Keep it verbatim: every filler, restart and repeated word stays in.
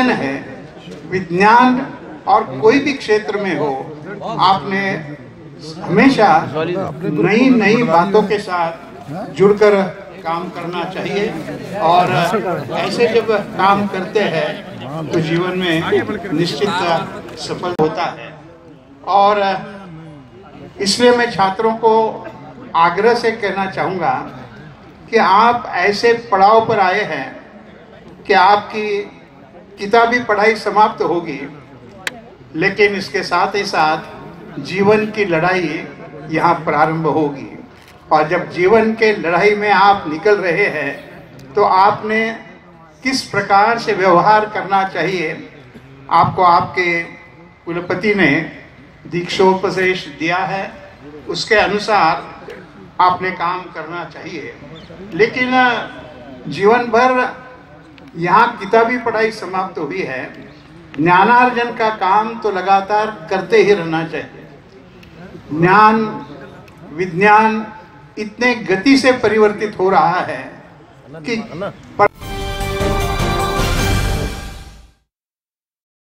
है। विज्ञान और कोई भी क्षेत्र में हो, आपने हमेशा नई नई बातों के साथ जुड़कर काम करना चाहिए और ऐसे जब काम करते हैं तो जीवन में निश्चित सफल होता है। और इसलिए मैं छात्रों को आग्रह से कहना चाहूँगा कि आप ऐसे पड़ाव पर आए हैं कि आपकी किताबी पढ़ाई समाप्त होगी, लेकिन इसके साथ ही साथ जीवन की लड़ाई यहाँ प्रारंभ होगी। और जब जीवन के लड़ाई में आप निकल रहे हैं तो आपने किस प्रकार से व्यवहार करना चाहिए, आपको आपके कुलपति ने दीक्षोपदेश दिया है, उसके अनुसार आपने काम करना चाहिए। लेकिन जीवन भर यहाँ किताबी पढ़ाई समाप्त हुई है, ज्ञानार्जन का काम तो लगातार करते ही रहना चाहिए। ज्ञान विज्ञान इतने गति से परिवर्तित हो रहा है कि